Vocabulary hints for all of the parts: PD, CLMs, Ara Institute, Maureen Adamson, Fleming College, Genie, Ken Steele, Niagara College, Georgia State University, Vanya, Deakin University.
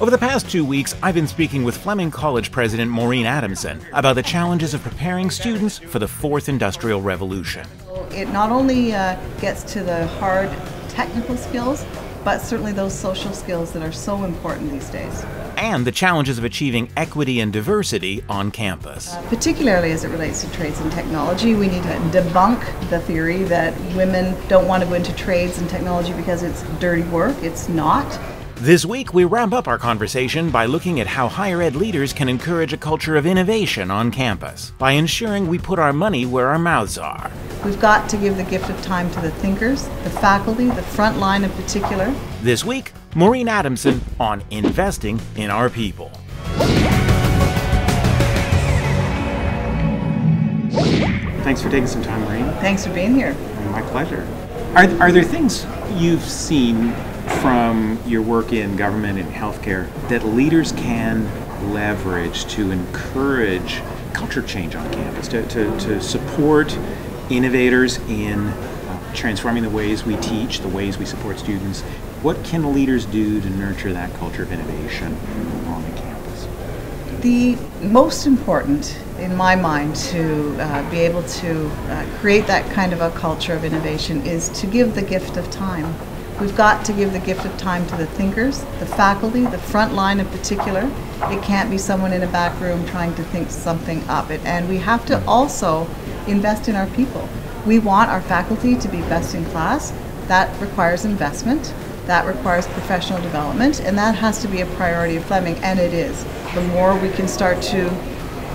Over the past 2 weeks, I've been speaking with Fleming College President Maureen Adamson about the challenges of preparing students for the Fourth Industrial Revolution. It not only gets to the hard technical skills, but certainly those social skills that are so important these days. And the challenges of achieving equity and diversity on campus. Particularly as it relates to trades and technology, we need to debunk the theory that women don't want to go into trades and technology because it's dirty work. It's not. This week, we wrap up our conversation by looking at how higher ed leaders can encourage a culture of innovation on campus by ensuring we put our money where our mouths are. We've got to give the gift of time to the thinkers, the faculty, the front line in particular. This week, Maureen Adamson on investing in our people. Thanks for taking some time, Maureen. Thanks for being here. My pleasure. Are there things you've seen from your work in government and healthcare that leaders can leverage to encourage culture change on campus, to support innovators in transforming the ways we teach, the ways we support students? What can leaders do to nurture that culture of innovation on the campus? The most important, in my mind, to be able to create that kind of a culture of innovation is to give the gift of time. We've got to give the gift of time to the thinkers, the faculty, the front line in particular. It can't be someone in a back room trying to think something up. And we have to also invest in our people. We want our faculty to be best in class. That requires investment. That requires professional development. And that has to be a priority of Fleming, and it is. The more we can start to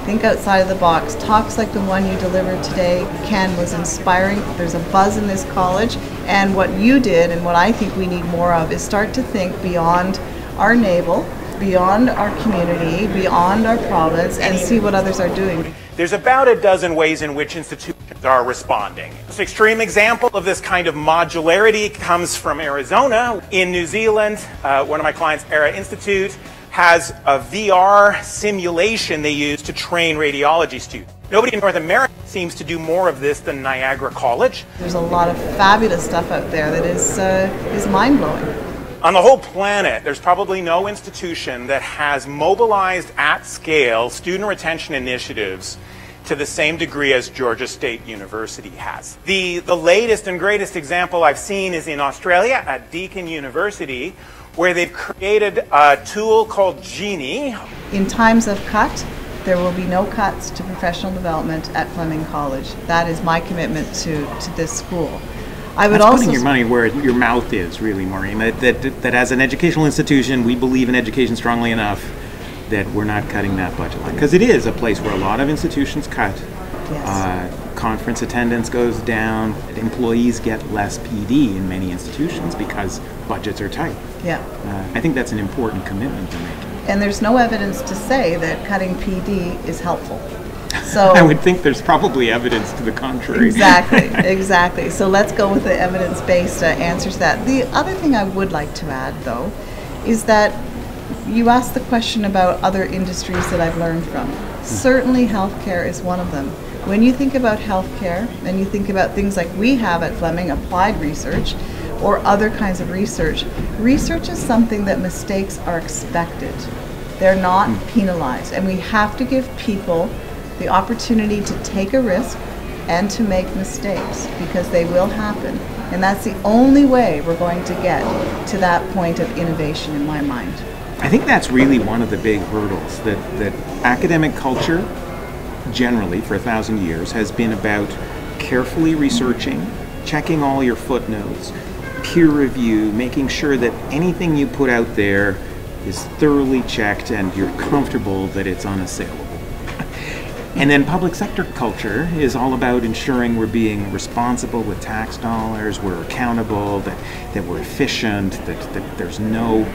think outside of the box. Talks like the one you delivered today, Ken, was inspiring. There's a buzz in this college, and what you did and what I think we need more of is start to think beyond our navel, beyond our community, beyond our province, and see what others are doing. There's about a dozen ways in which institutions are responding. An extreme example of this kind of modularity comes from Arizona. In New Zealand, one of my clients, Ara Institute, has a VR simulation they use to train radiology students. Nobody in North America seems to do more of this than Niagara College. There's a lot of fabulous stuff out there that is mind-blowing. On the whole planet, there's probably no institution that has mobilized at scale student retention initiatives to the same degree as Georgia State University has. The latest and greatest example I've seen is in Australia at Deakin University, where they've created a tool called Genie. In times of cut, there will be no cuts to professional development at Fleming College. That is my commitment to this school. I would also putting your money where your mouth is, really, Maureen. That as an educational institution, we believe in education strongly enough that we're not cutting that budget line. Because it is a place where a lot of institutions cut. Yes. Conference attendance goes down, employees get less PD in many institutions because budgets are tight. Yeah. I think that's an important commitment to make. And there's no evidence to say that cutting PD is helpful. So I would think there's probably evidence to the contrary. Exactly, exactly. So let's go with the evidence-based answers to that. The other thing I would like to add, though, is that you asked the question about other industries that I've learned from. Certainly healthcare is one of them. When you think about healthcare and you think about things like we have at Fleming, applied research or other kinds of research, research is something that mistakes are expected. They're not penalized, and we have to give people the opportunity to take a risk and to make mistakes, because they will happen. And that's the only way we're going to get to that point of innovation, in my mind. I think that's really one of the big hurdles, that academic culture generally for 1,000 years has been about carefully researching, checking all your footnotes, peer review, making sure that anything you put out there is thoroughly checked and you're comfortable that it's unassailable. And then public sector culture is all about ensuring we're being responsible with tax dollars, we're accountable, that we're efficient, that there's no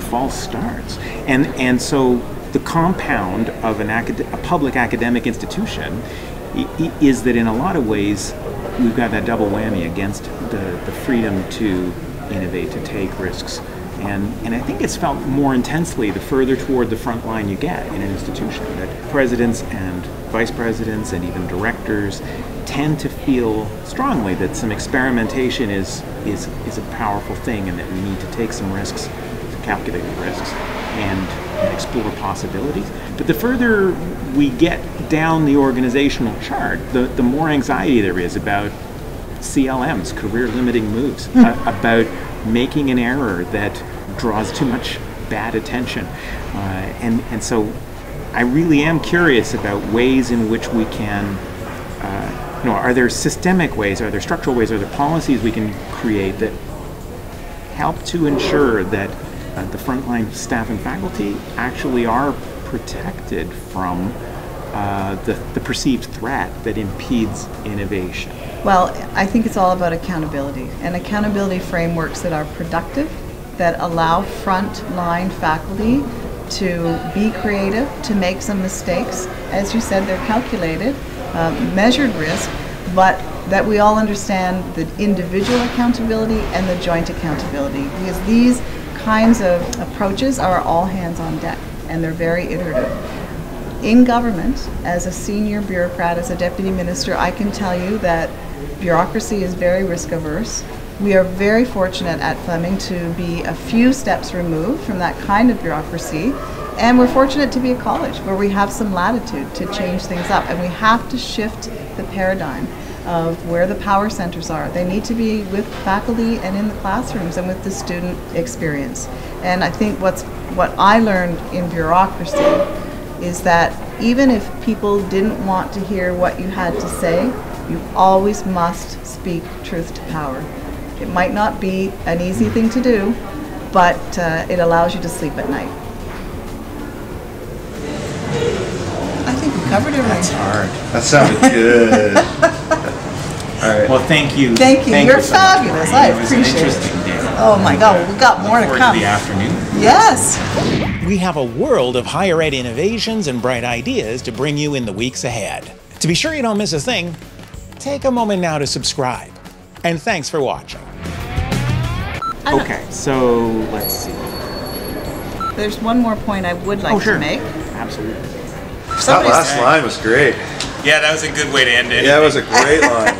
false starts. And so the compound of a public academic institution is that in a lot of ways we've got that double whammy against the freedom to innovate, to take risks. And I think it's felt more intensely the further toward the front line you get in an institution, that presidents and vice presidents and even directors tend to feel strongly that some experimentation is a powerful thing, and that we need to take some risks to calculated risks and explore possibilities. But the further we get down the organizational chart, the more anxiety there is about CLMs, career-limiting moves, about making an error that draws too much bad attention. And so I really am curious about ways in which we can, you know, are there systemic ways, are there structural ways, are there policies we can create that help to ensure that the frontline staff and faculty actually are protected from the perceived threat that impedes innovation? Well, I think it's all about accountability, and accountability frameworks that are productive, that allow frontline faculty to be creative, to make some mistakes. As you said, they're calculated, measured risk, but that we all understand the individual accountability and the joint accountability, because these kinds of approaches are all hands on deck, and they're very iterative. In government, as a senior bureaucrat, as a deputy minister, I can tell you that bureaucracy is very risk averse. We are very fortunate at Fleming to be a few steps removed from that kind of bureaucracy, and we're fortunate to be a college where we have some latitude to change things up, and we have to shift the paradigm of where the power centers are. They need to be with faculty and in the classrooms and with the student experience. And I think what I learned in bureaucracy is that even if people didn't want to hear what you had to say, you always must speak truth to power. It might not be an easy thing to do, but it allows you to sleep at night. I think we covered everything. That's hard. That sounded good. All right. Well, thank you. Thank you. You're fabulous. I appreciate it. It was an interesting day. Oh my God, we got more to come. The afternoon. Yes. We have a world of higher ed innovations and bright ideas to bring you in the weeks ahead. To be sure you don't miss a thing, take a moment now to subscribe. And thanks for watching. Okay, so let's see. There's one more point I would like to make. Absolutely. That last line was great. Yeah, that was a good way to end it. Yeah, it was a great line.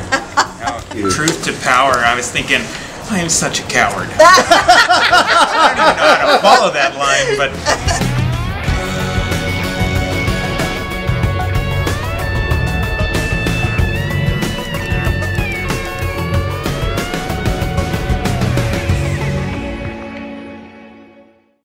Truth to power. I was thinking, I am such a coward. I don't even know how to follow that line, but...